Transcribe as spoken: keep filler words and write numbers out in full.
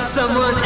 love someone